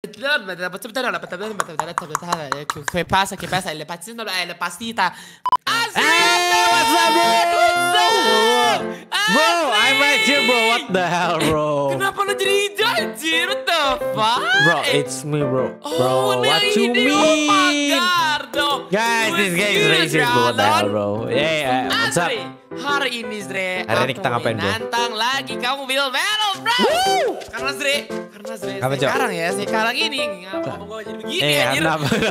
Che passa, le pazzine, le pastita. Bro, I'm right here, bro. What the hell, bro? Kenapa lo jadi hijau, anjir? What the fuck? Bro, it's me, bro. Bro, what you mean? Guys, this guy is racist, bro. What the hell, bro? Yeah, what's up? Hari ini, Zre, hari ini kita ngapain, bro? Nantang lagi kamu build battle, bro. Karena Zre, sekarang ini ngomong gue jadi begini, anjir.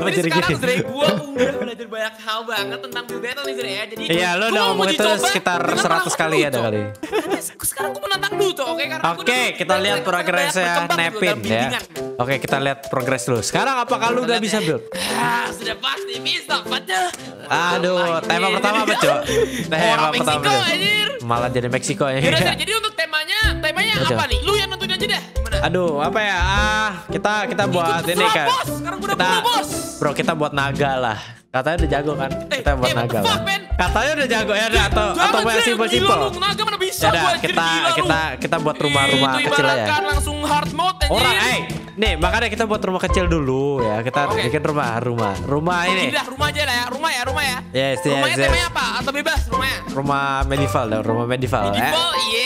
Jadi sekarang, Zre, gue udah belajar banyak hal banget tentang build battle nih, Zre. Jadi, lo udah ngomong itu sekitar 100 kali ya, kali. Sekarang aku menantang dulu tuh, oke? Oke, kita lihat progresnya Nepin ya. Oke, kita lihat progres dulu. Sekarang apakah lu udah bisa build? Sudah pasti bisa, padahal. Aduh, tema pertama apa, Cok? Tema pertama. Malah jadi Meksiko ya. Jadi untuk temanya apa nih? Lu yang nentuin aja deh. Aduh, apa ya? Kita buat ini kan. Bro, kita buat naga lah. Katanya udah jago kan? Kita buat naga. Katanya udah jago ya, atau banyak simpel-simpel. Kita buat rumah-rumah kecil aja. Langsung hard mode aja. Orang, nih makanya kita buat rumah kecil dulu ya. Kita bikin rumah ini. Rumah aja lah ya, rumah ya. Yes. Rumahnya temanya apa? Atau bebas rumahnya? Rumah medieval. Medieval,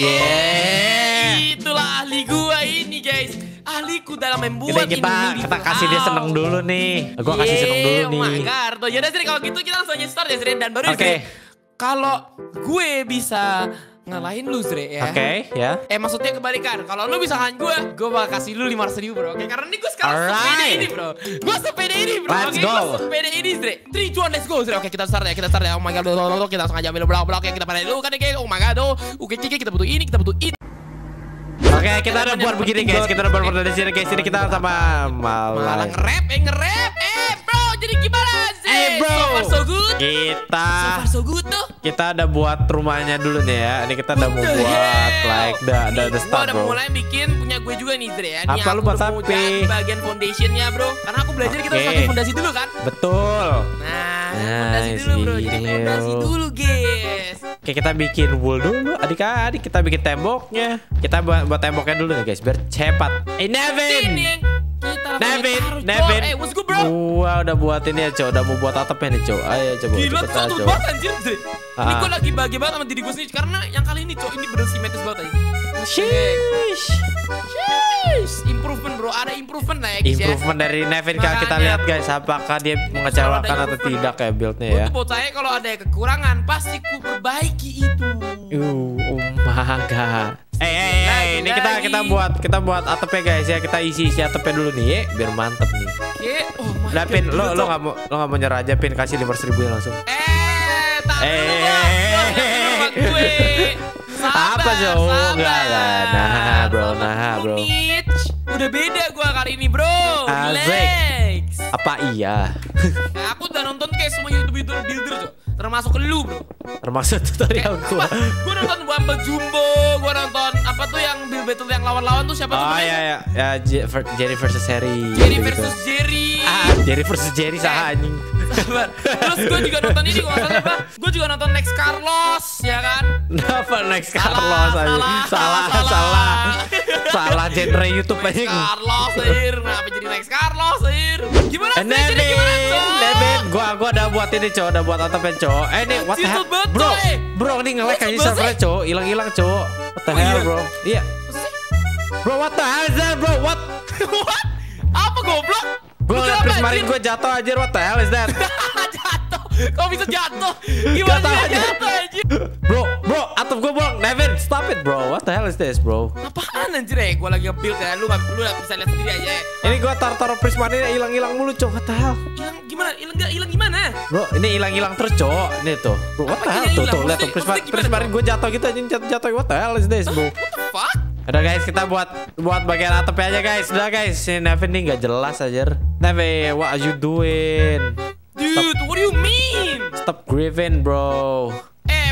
yeah. Itulah ahli gua ini, guys. Ahliku dalam membuat kita kasih dia seneng dulu nih. Gua kasih seneng dulu nih. Ya udah sih, kalau gitu kita langsung aja start ya, Zre. Dan baru ya, kalau gue bisa ngalahin lu, Zre, ya. Oke, ya. Maksudnya kebalikan. Kalau lu bisa ngalahin gue bakal kasih lu 500.000, bro. Oke, karena ini gue sekarang sepeda ini, bro. Gue sepeda ini, Zre. 3, 2, 1, let's go, Zre. Oke, kita start ya, Oh my god, kita langsung aja ambil blok-blok yang kita panen dulu kan, guys. Oh my god, oke, kita butuh ini, Oke, kita udah buat begini, guys. Kita udah buat dari sini, guys. Ini kita sama malah nge-rap. Bro, jadi gimana, Zre? Bro, so far so good. Kita udah buat rumahnya dulu nih ya. Ini kita udah mau buat like the start, bro. Udah mulai bikin punya gue juga nih, Zre. Ya. Apa lu buat sampai bagian foundationnya, bro? Karena aku belajar kita harus pakai fondasi dulu kan? Betul. Nah, fondasi dulu, bro. Jadi fondasi dulu, guys. Oke, kita bikin wool dulu. Adik-adik, kita bikin temboknya. Kita buat temboknya dulu nih, guys. Biar cepat. Nevin. What's good, bro? Gua udah buat ini ya, Cok. Udah mau buat atapnya nih, Cok. Ayo coba. Gila, satu banget anjir, Zre. Ini gua lagi bahagia banget sama diri gua sendiri karena yang kali ini, Cok, ini bener simetris banget aja. Sheesh. Improvement, bro. Ada improvement lah ya, guys. Improvement dari Nevin. Kita lihat, guys, apakah dia mengecewakan atau tidak kayak build-nya ya. Untuk saya kalau ada kekurangan pasti ku perbaiki itu. Ini kita buat atapnya, guys ya. Kita isi atapnya dulu nih ya, biar mantep nih. Udah, Pin, lo nggak mau nyerah aja, Pin. Kasih 500.000 langsung. Apa jauh? Nah bro. Udah beda gua kali ini, bro. Relax. Apa iya? Aku udah nonton kayak semua youtuber tuh. Termasuk lu, bro. Termasuk tutorial gua. Gua nonton Bumble Jumbo, gua nonton apa tuh yang build battle yang lawan-lawan tuh siapa tuh? Oh iya ya, Jerry versus Jerry sah anjing. Sabar. Terus gua juga nonton ini, gua nonton apa? Gua juga nonton Next Carlos, ya kan? Kenapa Next Carlos anjing? Salah genre YouTube anjing. Carlos anjir, kenapa jadi Next Carlos anjir? Gimana sih jadi gimana? Gua udah buat ini, Cok. Udah buat atapnya, Cok. Ini what the hell? Bro, ini nge-lag aja servernya, Cok. Hilang-hilang, Cok. What the hell, bro? Iya. Bro, what the hell is that, bro? What? Apa goblok? Gue liat prismarin gue jatuh, anjir. What the hell is that? Jatuh. Kok bisa jatuh? Gimana jatuh, anjir? Bro, atap gue bolong. Nevin, stop it, bro. What the hell is this, bro? Apaan, anjir? Gue lagi nge-build ya. Lu bisa lihat sendiri aja. Ini gue taruh prismarin hilang-hilang mulu, Cok. What the hell? Hilang gimana? Bro, ini hilang-hilang terus, Cok. Ini tuh. Bro, what the hell? Tuh, lihat tuh. Prismarin gue jatuh gitu, anjing. Jatuh. What the hell is this, bro? What the fuck? Udah, guys, kita buat bagian atapnya aja, guys. Si Nevin nih nggak jelas aja. Nevin, what are you doing? Dude, what do you mean? Stop grieving, bro.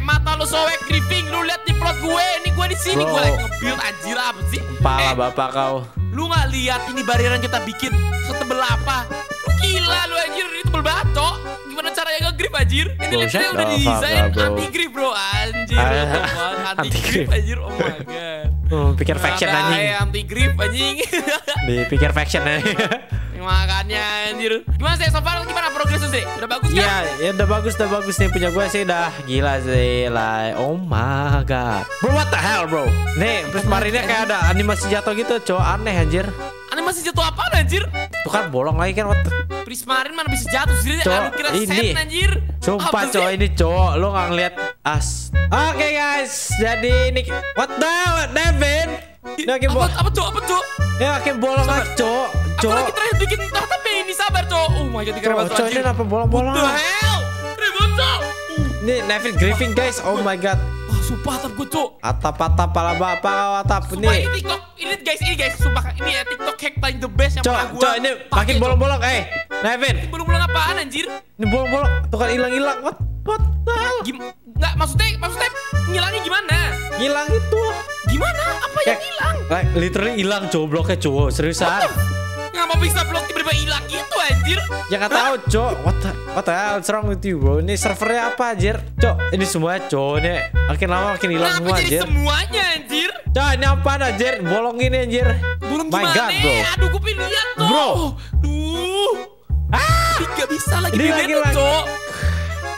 Mata lu sobek grieving. Lu lihat di plot gue. Ini gue di sini. Gue lagi nge-build anjir apa sih? Kepala bapak kau. Lu nggak lihat ini barrier yang kita bikin setebel apa? Lu gila lu anjir, ini tebel banget, Cok. Gimana caranya nge-grip, anjir? Ini lihatnya udah didesain anti-grip, bro. Anjir, anti-grip, anjir. Oh my god. Pikir faction anjing. Kayak anti grip anjing. Dipikir faction anjing. Makanya anjir. Gimana sih so far, gimana progresnya sih? Udah bagus kan? Iya, ya udah bagus nih punya gue sih udah gila sih. Like, oh my god. Bro, what the hell, bro? Nih, prismarinnya kayak ada animasi jatuh gitu, cowok aneh anjir. Animasi jatuh apaan anjir? Tuh kan bolong lagi kan. Prismarin mana bisa jatuh sendiri? Aku kira set anjir. Sumpah cowok ini cowok, lo gak ngeliat as. Oke guys, jadi ini what the Devin? Apa cowok? Ya kayak bolong lagi cowok. Aku lagi terakhir bikin tahta ini, sabar cowok. Oh my god, cowok ini apa bolong-bolong? What the hell? Ribut cowok. Ini Nevin griefing guys, oh my god. Sumpah atap gue cok. Atap pala bapak atap nih. Sumpah ini TikTok. Ini guys sumpah ini ya TikTok hack paling the best yang pernah gue. Cok ini makin bolong-bolong. Nevin, ini bolong-bolong apaan anjir? Ini bolong-bolong tuh kan hilang-hilang. What the hell? Nggak, maksudnya ngilangnya gimana? Hilang itu gimana? Apa yang hilang? Literally hilang cowok, bloknya cowok. Seriusan nggak mau bisa blok tiba-tiba hilang gitu anjir. Ya nggak tahu cok. What the hell serang with you bro. Ini servernya apa anjir? Cok ini semua cowoknya makin lama makin hilang semua anjir. Semuanya anjir. Cok ini apaan anjir? Bolong ini anjir. Bolong gimana? My god bro. Aduh gue pengen lihat tuh. Bro. Duh. Nggak bisa lagi dilihat cok.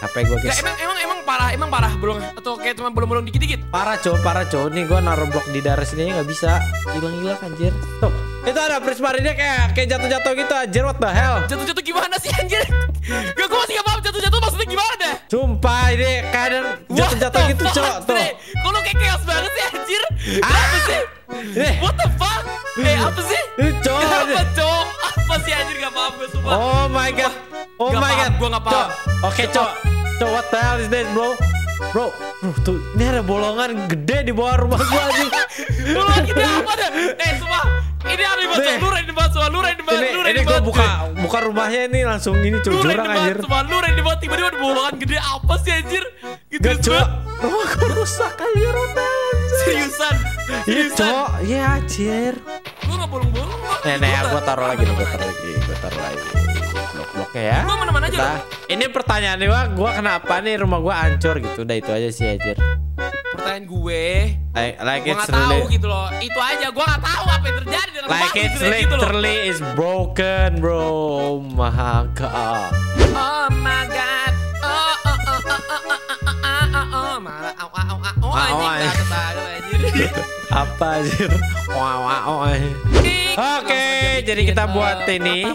Apa gue guys? Emang parah belum atau kayak cuma belum dikit-dikit. Parah cowok. Nih gue naruh blok di daerah sini aja nggak bisa. Hilang anjir. Tuh, itu ada prismarinnya kayak jatuh-jatuh gitu anjir. What the hell? Jatuh-jatuh gimana sih anjir? Gue masih nggak paham jatuh-jatuh maksudnya gimana? Sumpah ini kadang jatuh-jatuh gitu cowok tuh. Kok lo kayak chaos banget sih anjir? Apa sih? What the fuck? Apa sih? Cowok. Apa sih anjir nggak paham gue sumpah. Oh my god. Gue nggak paham. Oke cowok. So what the hell is this bro tuh ini ada bolongan gede di bawah rumah gua anjing. Bolongan gede apa deh? Sumpah ini ada di bawah ini gua buka rumahnya ini langsung ini cuy jurang anjir. Sumpah lu di bawah tiba-tiba ada bolongan gede apa sih anjir? Gitu coba. Rumah gua rusak kali ya seriusan. Iya anjir. Gua enggak bolong-bolong kok. Gua taruh lagi. Blok-bloknya ya. Gua mana-mana aja. Ini pertanyaan gue kenapa nih rumah gue hancur gitu. Udah itu aja sih anjir. Pertanyaan gue Gue gak tahu gitu loh. Itu aja gue gak tahu apa yang terjadi dalam rumah itu gitu loh. Literally is broken bro. Oh my god. Apa anjir? Oke, jadi kita buat ini.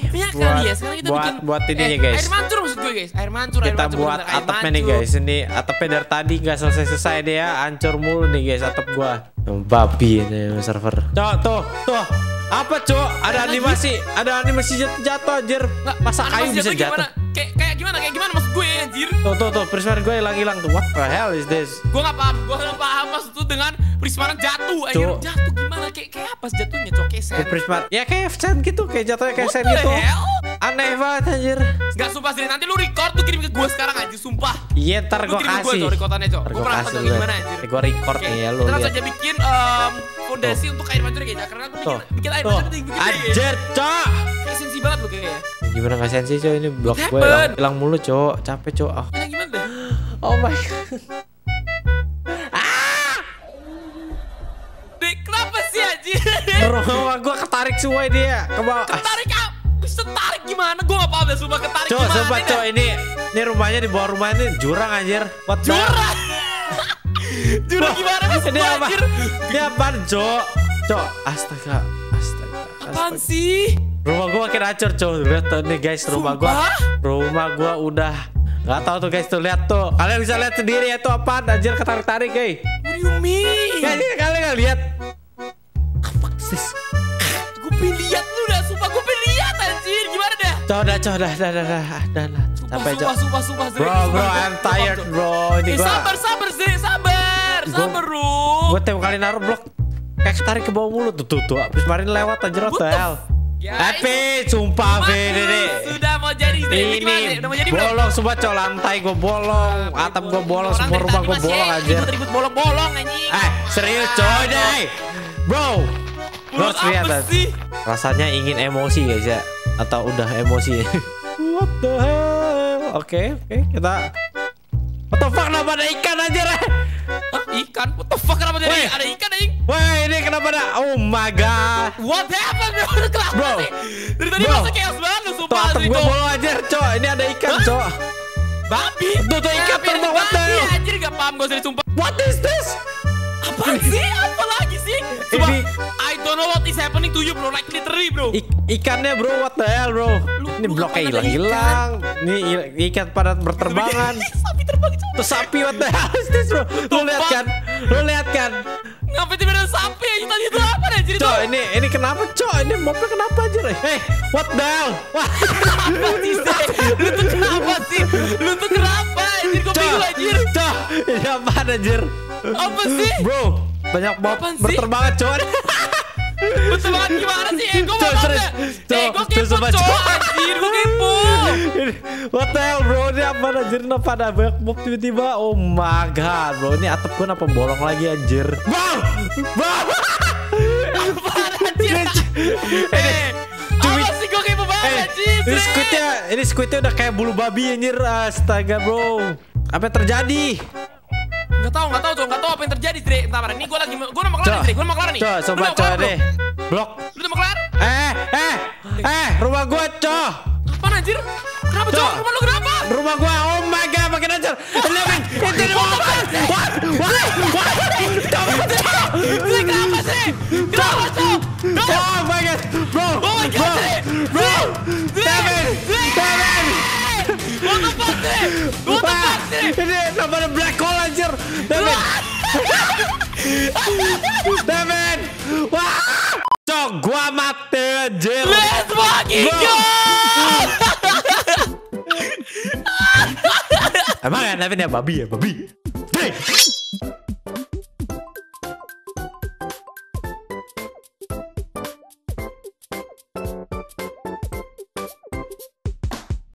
Buat ininya guys. Air mancur maksud gue guys. Kita buat atapnya nih guys. Ini atapnya dari tadi nggak selesai deh ya. Hancur mulu nih guys atap gua. Babi ini server. Tuh. Apa cok? Ada animasi jatuh anjir. Masa kayu bisa jatuh? Kayak gimana maksud gue anjir? Tuh prismarin gue hilang tuh. What the hell is this? Gue gak paham maksud tuh dengan prismarin jatuh anjir. Jatuh gimana? Kayak apa sih jatuhnya cok? Kayak sen prismarin. Ya kayak sen gitu. Kayak jatuhnya kayak sen gitu. Aneh banget anjir. Gak sumpah sih. Nanti lu record tuh kirim ke gue sekarang anjir. Sumpah. Iya ntar gue kasih. Lu kirim ke gue recordannya cok. Gue pernah nonton gimana anjir. Gue record nih ya lu. Kita langsung aja bikin fondasi untuk air mancur kayaknya. Karena aku bikin air mancur anjir cok. Kayak sensi banget lu kayaknya. Gimana gak sensi cok ini blok gue hilang mulu cok, capek cok. Gimana deh? Oh my god. Dek kenapa sih anjir? Rumah gue ketarik semua dia ke bawah. Ketarik apa? Ketarik gimana? Gue gak paham ya sumpah ketarik gimana. Coba ini rumahnya di bawah rumah ini jurang anjir. Jurang? Jurang gimana sih anjir? Ini apaan cok? Cok astaga. Apaan sih? Rumah gue makin hancur coy. Lihat tuh nih guys rumah gue udah nggak tahu tuh guys tuh lihat tuh. Kalian bisa lihat sendiri ya tuh apa anjir ketarik-tarik guys. What do you mean? Kalian nggak lihat? Apa sih? Gue pengen lihat lu dah sumpah gue pengen lihat anjir gimana dah? Coba dah. Sampai jam. Bro, I'm tired bro. Ini gua. Sabar bro. Gue tiap kali naruh blok kayak ketarik ke bawah mulu tuh. Prismarin lewat anjir hotel. Tapi sumpah sudah mau jadi ini bolong semua cok, lantai gue bolong, atap gue bolong, semua rumah gue bolong aja. Ribut bolong-bolong anjing. Serius coy deh. Bro. Lo lihat rasanya ingin emosi guys ya atau udah emosi. What the hell? Oke, kita. What the fuck, kenapa ada ikan aja? ikan. What the fuck, kenapa jadi ada ikan, anjing? Wah, ini kenapa ada? Oh my god. What happened, bro? Kenapa bro nih? Dari tadi masa chaos banget lu, sumpah. Tuh, gue bolong aja, cok. Ini ada ikan, cok. Babi. Tuh, ikan terbang. What the hell? Anjir, gak paham gue sih, sumpah. What is this? Apaan sih? Apa lagi sih? Sumpah, I don't know what is happening to you, bro. Like literally, bro. Ikannya, bro. What the hell, bro? Ini bloknya hilang-hilang. Ini ikan pada berterbangan. Tuh sapi, what the hell is this, bro? Lu lihat kan? Ngapain tiba-tiba ada sapi aja tadi, itu apa deh? Jadi cok, ini kenapa, cok? Ini mobnya kenapa aja, Rey? Hey, what the hell? Apa sih, lu tuh kenapa sih? Lu tuh kenapa, anjir? Gue bingung, anjir. Cok, ini apaan, anjir? Apa sih? Bro, banyak mob berterbangan, cok. Betul banget, gimana sih? Gue mau ngomongnya. Gue kepo, cok, anjir. Gue kepo. What the hell, bro? Ini apaan, anjir? Kenapa ada banyak mob tiba-tiba? Oh my god, bro. Ini atap gue apa bolong lagi, anjir? Bang! Apaan, anjir? Apa sih, gue kepo banget, anjir? Ini squidnya udah kayak bulu babi, anjir. Astaga, bro. Apa yang terjadi? Gak tau apa yang terjadi, Dre. Bentar, ini gue udah mau kelar, Dre. Coba, sobat, coba deh. Blok. Lu udah mau kelar? Rumah gue, coh. Apaan, anjir? Kenapa, coh? Rumah lu kenapa? Rumah gue, oh my god, makin anjir. Itu di rumah gue. What? Kenapa sih? Oh my god, bro. Bro. What the fuck, Dre? Ini namanya black hole, anjir. Damn it. Wah, cok, gua mati, anjir. Let's fucking go. Emang ya, Nevin ya, babi.